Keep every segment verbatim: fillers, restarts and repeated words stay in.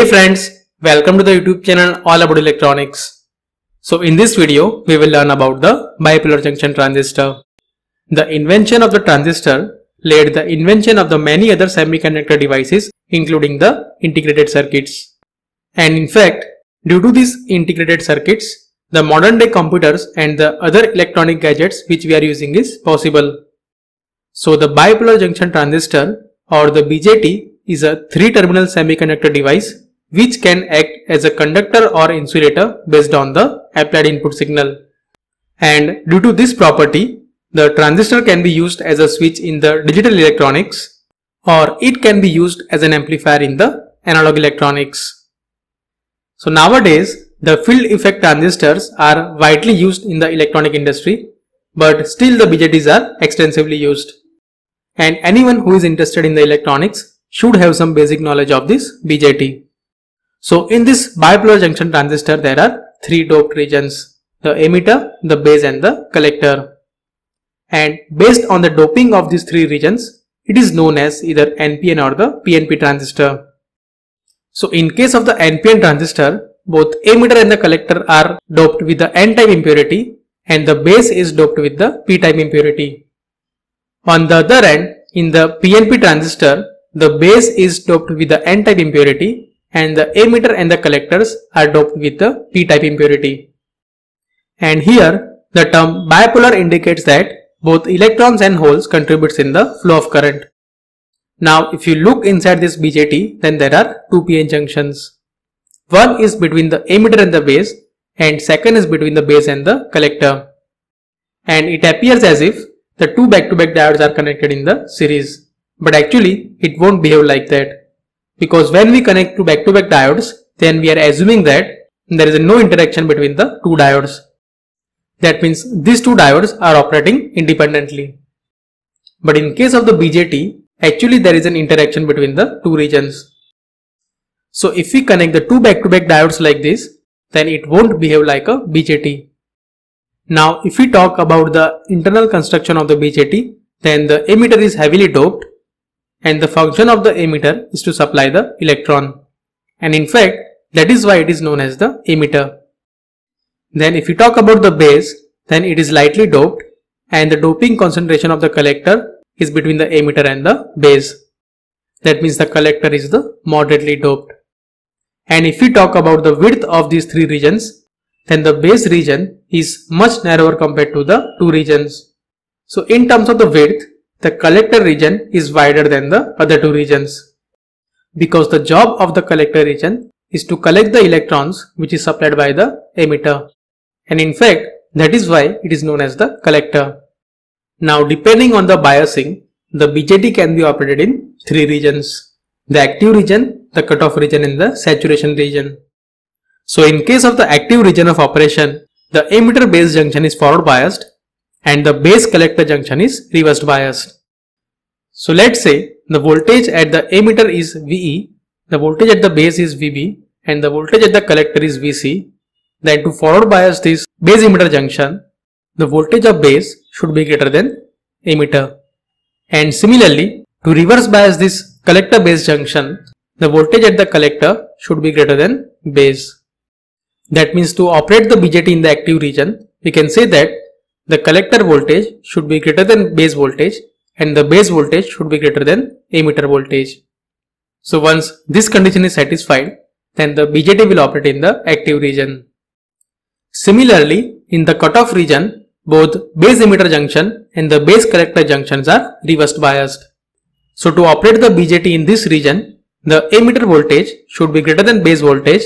Hey friends, welcome to the YouTube channel All About Electronics. So in this video, we will learn about the bipolar junction transistor. The invention of the transistor led to the invention of the many other semiconductor devices including the integrated circuits. And in fact, due to these integrated circuits, the modern day computers and the other electronic gadgets which we are using is possible. So the bipolar junction transistor or the B J T is a three-terminal semiconductor device which can act as a conductor or insulator based on the applied input signal. And due to this property, the transistor can be used as a switch in the digital electronics or it can be used as an amplifier in the analog electronics. So nowadays, the field effect transistors are widely used in the electronic industry, but still the B J Ts are extensively used. And anyone who is interested in the electronics should have some basic knowledge of this B J T. So in this bipolar junction transistor, there are three doped regions, the emitter, the base and the collector. And based on the doping of these three regions, it is known as either N P N or the P N P transistor. So in case of the N P N transistor, both emitter and the collector are doped with the N-type impurity and the base is doped with the P-type impurity. On the other hand, in the P N P transistor, the base is doped with the N-type impurity and the emitter and the collectors are doped with the P-type impurity. And here, the term bipolar indicates that both electrons and holes contributes in the flow of current. Now, if you look inside this B J T, then there are two P N junctions. One is between the emitter and the base and second is between the base and the collector. And it appears as if the two back-to-back diodes are connected in the series. But actually, it won't behave like that, because when we connect to back-to-back diodes, then we are assuming that there is no interaction between the two diodes. That means these two diodes are operating independently. But in case of the B J T, actually there is an interaction between the two regions. So if we connect the two back-to-back diodes like this, then it won't behave like a B J T. Now if we talk about the internal construction of the B J T, then the emitter is heavily doped. And the function of the emitter is to supply the electron, and in fact that is why it is known as the emitter. Then if you talk about the base, then it is lightly doped and the doping concentration of the collector is between the emitter and the base. That means the collector is the moderately doped. And if we talk about the width of these three regions, then the base region is much narrower compared to the two regions. So in terms of the width, the collector region is wider than the other two regions, because the job of the collector region is to collect the electrons which is supplied by the emitter, and in fact that is why it is known as the collector. Now depending on the biasing, the B J T can be operated in three regions: the active region, the cutoff region and the saturation region. So in case of the active region of operation, the emitter base junction is forward biased and the base collector junction is reversed biased. So let's say the voltage at the emitter is V E, the voltage at the base is V B and the voltage at the collector is V C. Then to forward bias this base emitter junction, the voltage of base should be greater than emitter. And similarly, to reverse bias this collector base junction, the voltage at the collector should be greater than base. That means to operate the B J T in the active region, we can say that the collector voltage should be greater than base voltage and the base voltage should be greater than emitter voltage. So once this condition is satisfied, then the B J T will operate in the active region. Similarly, in the cutoff region, both base emitter junction and the base collector junctions are reversed biased. So to operate the B J T in this region, the emitter voltage should be greater than base voltage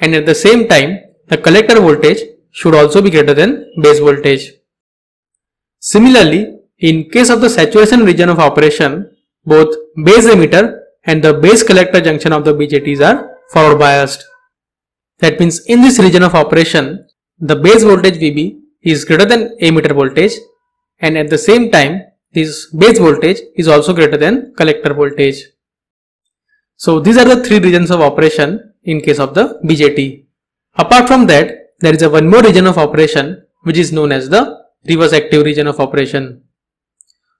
and at the same time, the collector voltage should also be greater than base voltage. Similarly, in case of the saturation region of operation, both base emitter and the base collector junction of the B J Ts are forward biased. That means in this region of operation, the base voltage V B is greater than emitter voltage and at the same time, this base voltage is also greater than collector voltage. So these are the three regions of operation in case of the B J T. Apart from that, there is a one more region of operation which is known as the reverse active region of operation.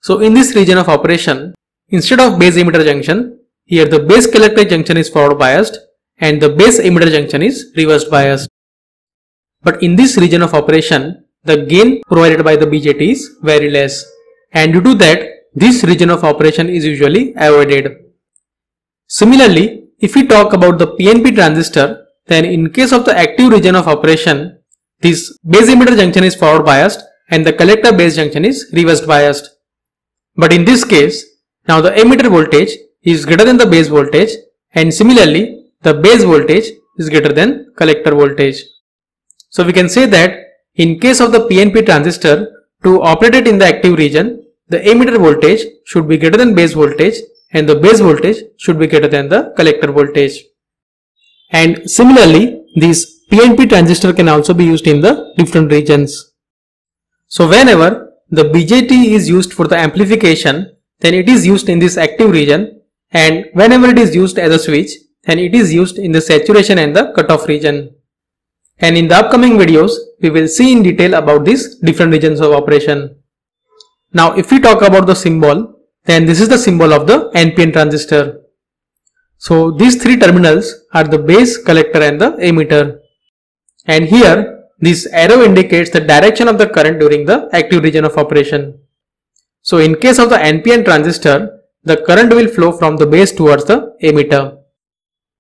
So in this region of operation, instead of base emitter junction, here the base collector junction is forward biased and the base emitter junction is reversed biased. But in this region of operation, the gain provided by the B J T is very less, and due to that, this region of operation is usually avoided. Similarly, if we talk about the P N P transistor, then in case of the active region of operation, this base emitter junction is forward biased and the collector base junction is reversed biased. But in this case, now the emitter voltage is greater than the base voltage, and similarly the base voltage is greater than collector voltage. So we can say that in case of the P N P transistor, to operate it in the active region, the emitter voltage should be greater than base voltage and the base voltage should be greater than the collector voltage. And similarly, this P N P transistor can also be used in the different regions. So whenever the B J T is used for the amplification, then it is used in this active region, and whenever it is used as a switch, then it is used in the saturation and the cutoff region. And in the upcoming videos, we will see in detail about these different regions of operation. Now if we talk about the symbol, then this is the symbol of the N P N transistor. So these three terminals are the base, collector and the emitter. And here this arrow indicates the direction of the current during the active region of operation. So in case of the N P N transistor, the current will flow from the base towards the emitter.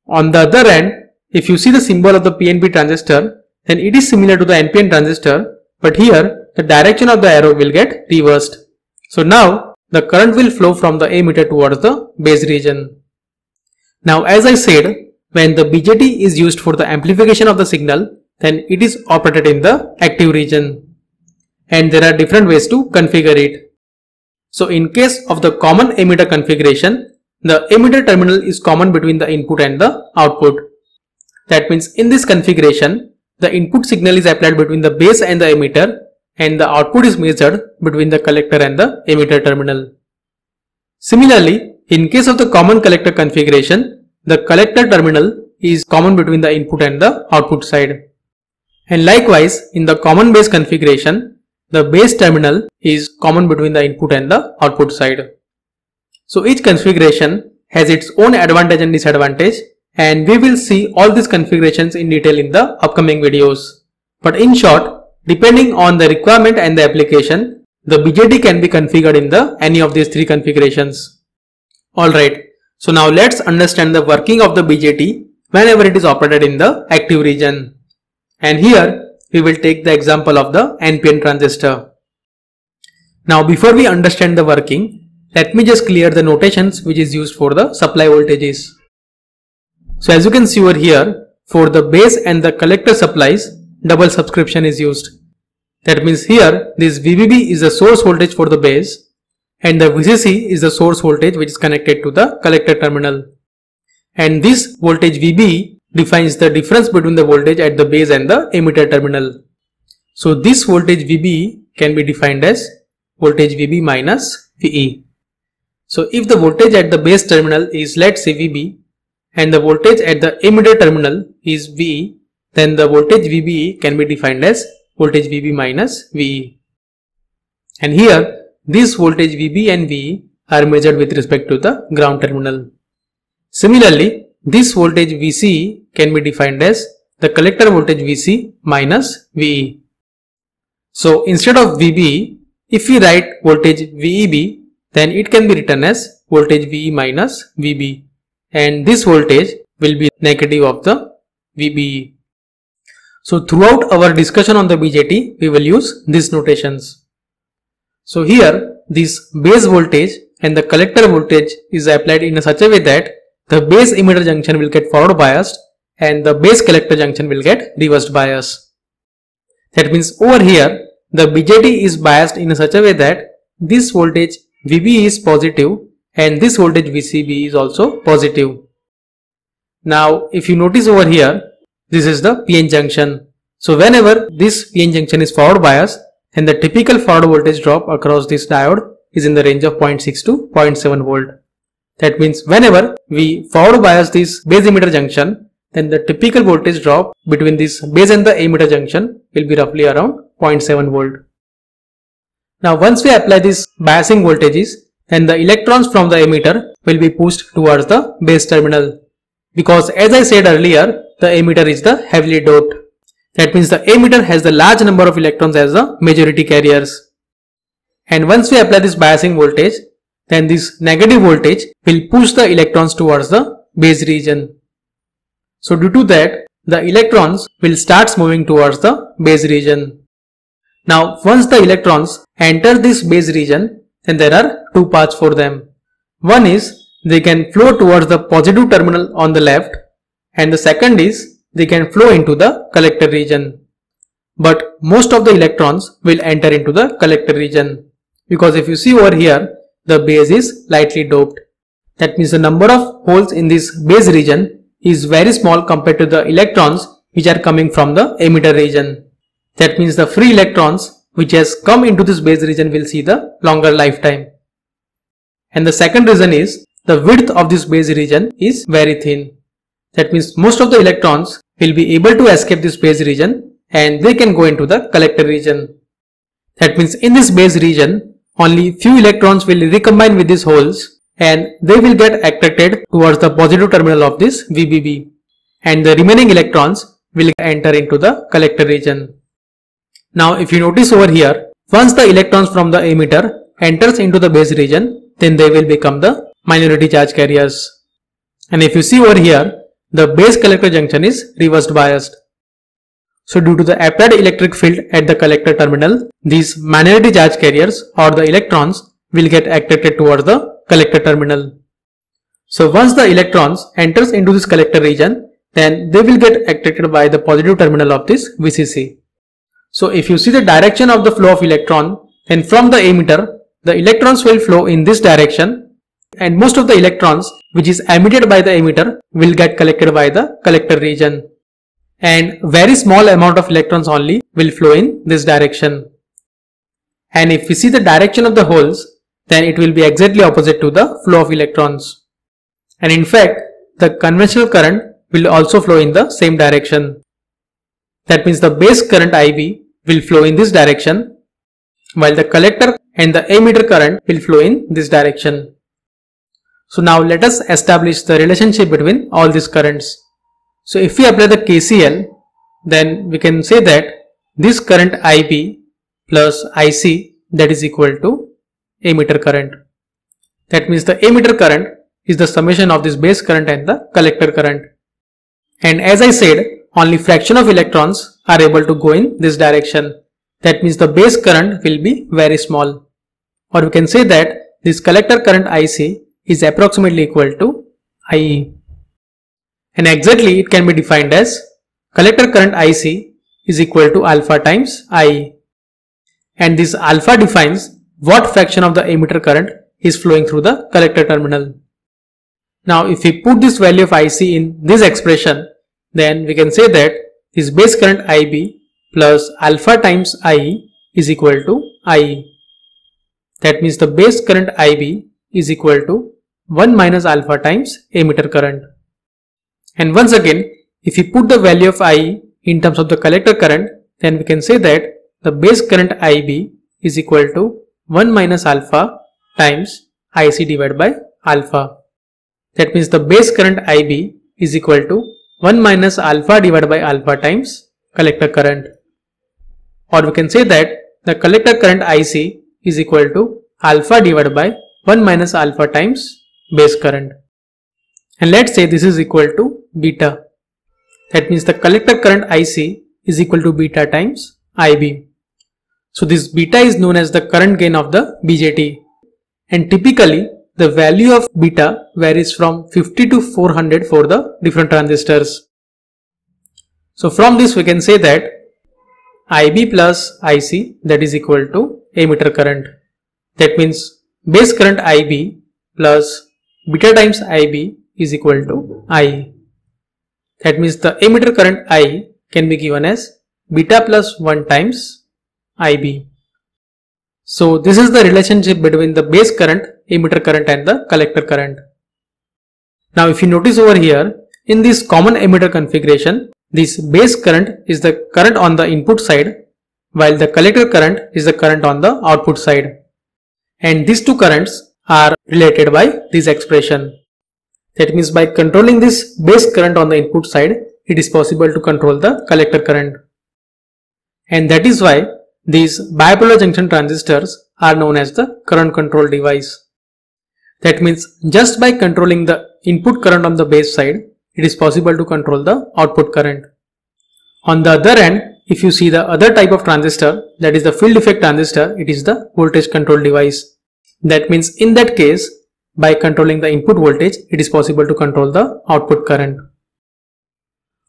On the other hand, if you see the symbol of the P N P transistor, then it is similar to the N P N transistor, but here the direction of the arrow will get reversed. So now the current will flow from the emitter towards the base region. Now as I said, when the B J T is used for the amplification of the signal, then it is operated in the active region. And there are different ways to configure it. So in case of the common emitter configuration, the emitter terminal is common between the input and the output. That means in this configuration, the input signal is applied between the base and the emitter, and the output is measured between the collector and the emitter terminal. Similarly, in case of the common collector configuration, the collector terminal is common between the input and the output side. And likewise, in the common base configuration, the base terminal is common between the input and the output side. So each configuration has its own advantage and disadvantage, and we will see all these configurations in detail in the upcoming videos. But in short, depending on the requirement and the application, the B J T can be configured in the any of these three configurations. Alright, so now let's understand the working of the B J T whenever it is operated in the active region. And here we will take the example of the N P N transistor. Now before we understand the working, let me just clear the notations which is used for the supply voltages. So as you can see over here, for the base and the collector supplies, double subscription is used. That means here this V B B is the source voltage for the base and the V C C is the source voltage which is connected to the collector terminal. And this voltage V B defines the difference between the voltage at the base and the emitter terminal. So this voltage V B can be defined as voltage V B minus V E. So if the voltage at the base terminal is, let's say, V B, and the voltage at the emitter terminal is V E, then the voltage V B E can be defined as voltage V B minus V E. And here this voltage V B and V E are measured with respect to the ground terminal. Similarly, this voltage V C E can be defined as the collector voltage V C minus V E. So instead of V B E, if we write voltage V E B, then it can be written as voltage V E minus V B. And this voltage will be negative of the V B E. So throughout our discussion on the B J T, we will use these notations. So here this base voltage and the collector voltage is applied in such a way that the base emitter junction will get forward biased and the base collector junction will get reversed biased. That means over here the B J T is biased in such a way that this voltage V B E is positive and this voltage V C B is also positive. Now if you notice over here, this is the P N junction. So whenever this P N junction is forward biased, then the typical forward voltage drop across this diode is in the range of zero point six to zero point seven volt. That means whenever we forward bias this base emitter junction, then the typical voltage drop between this base and the emitter junction will be roughly around zero point seven volt. Now once we apply these biasing voltages, and the electrons from the emitter will be pushed towards the base terminal, because as I said earlier, the emitter is the heavily doped. That means the emitter has the large number of electrons as the majority carriers. And once we apply this biasing voltage, then this negative voltage will push the electrons towards the base region. So due to that, the electrons will start moving towards the base region. Now once the electrons enter this base region, then there are two paths for them. One is they can flow towards the positive terminal on the left, and the second is they can flow into the collector region. But most of the electrons will enter into the collector region, because if you see over here, the base is lightly doped. That means the number of holes in this base region is very small compared to the electrons which are coming from the emitter region. That means the free electrons which has come into this base region will see the longer lifetime. And the second reason is the width of this base region is very thin. That means most of the electrons will be able to escape this base region and they can go into the collector region. That means in this base region, only few electrons will recombine with these holes and they will get attracted towards the positive terminal of this V B B, and the remaining electrons will enter into the collector region. Now if you notice over here, once the electrons from the emitter enters into the base region, then they will become the minority charge carriers. And if you see over here, the base collector junction is reverse biased. So due to the applied electric field at the collector terminal, these minority charge carriers or the electrons will get attracted towards the collector terminal. So once the electrons enters into this collector region, then they will get attracted by the positive terminal of this V C C. So if you see the direction of the flow of electron, then from the emitter, the electrons will flow in this direction, and most of the electrons which is emitted by the emitter will get collected by the collector region. And very small amount of electrons only will flow in this direction. And if we see the direction of the holes, then it will be exactly opposite to the flow of electrons. And in fact, the conventional current will also flow in the same direction. That means the base current I B will flow in this direction, while the collector and the emitter current will flow in this direction. So now let us establish the relationship between all these currents. So if we apply the K C L, then we can say that this current I B plus I C, that is equal to emitter current. That means the emitter current is the summation of this base current and the collector current. And as I said, only fraction of electrons are able to go in this direction. That means the base current will be very small. Or we can say that this collector current I C is approximately equal to I E. And exactly it can be defined as collector current I C is equal to alpha times I E. And this alpha defines what fraction of the emitter current is flowing through the collector terminal. Now if we put this value of I C in this expression, then we can say that this base current I B plus alpha times I E is equal to I E. That means the base current I B is equal to one minus alpha times emitter current. And once again, if we put the value of I E in terms of the collector current, then we can say that the base current I B is equal to one minus alpha times I C divided by alpha. That means the base current I B is equal to one minus alpha divided by alpha times collector current. Or we can say that the collector current I C is equal to alpha divided by one minus alpha times base current. And let's say this is equal to beta. That means the collector current I C is equal to beta times I B. So this beta is known as the current gain of the B J T. And typically the value of beta varies from fifty to four hundred for the different transistors. So from this we can say that I B plus I C, that is equal to emitter current. That means base current I B plus beta times I B is equal to I E. That means the emitter current I E can be given as beta plus one times I B. So this is the relationship between the base current, emitter current and the collector current. Now if you notice over here, in this common emitter configuration, this base current is the current on the input side, while the collector current is the current on the output side. And these two currents are related by this expression. That means by controlling this base current on the input side, it is possible to control the collector current. And that is why these bipolar junction transistors are known as the current control device. That means just by controlling the input current on the base side, it is possible to control the output current. On the other end, if you see the other type of transistor, that is the field effect transistor, it is the voltage control device. That means in that case, by controlling the input voltage, it is possible to control the output current.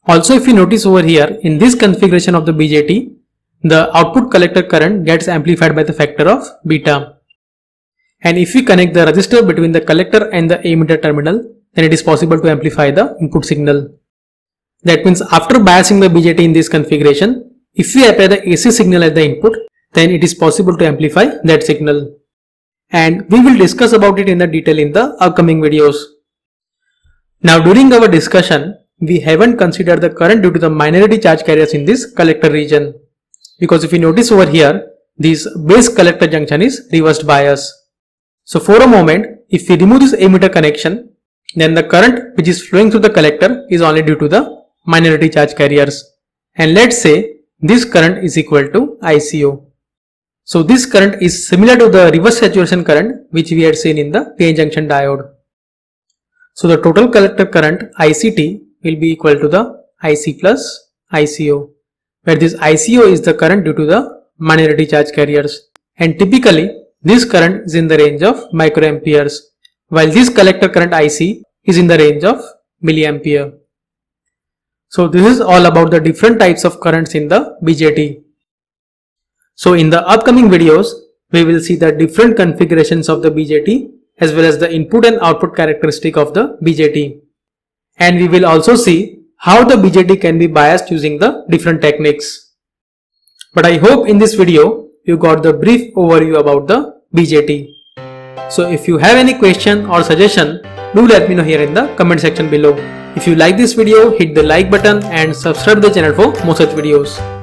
Also, if you notice over here, in this configuration of the B J T, the output collector current gets amplified by the factor of beta. And if we connect the resistor between the collector and the emitter terminal, then it is possible to amplify the input signal. That means after biasing the B J T in this configuration, if we apply the A C signal at the input, then it is possible to amplify that signal. And we will discuss about it in the detail in the upcoming videos. Now, during our discussion, we haven't considered the current due to the minority charge carriers in this collector region. Because if you notice over here, this base collector junction is reversed bias. So for a moment, if we remove this emitter connection, then the current which is flowing through the collector is only due to the minority charge carriers. And let's say this current is equal to I C O. So this current is similar to the reverse saturation current which we had seen in the P N junction diode. So the total collector current I C T will be equal to the I C plus I C O, where this I C O is the current due to the minority charge carriers, and typically this current is in the range of microamperes, while this collector current I C is in the range of milliampere. So this is all about the different types of currents in the B J T. So in the upcoming videos, we will see the different configurations of the B J T as well as the input and output characteristic of the B J T. And we will also see how the B J T can be biased using the different techniques. But I hope in this video you got the brief overview about the B J T. So if you have any question or suggestion, do let me know here in the comment section below. If you like this video, hit the like button and subscribe to the channel for more such videos.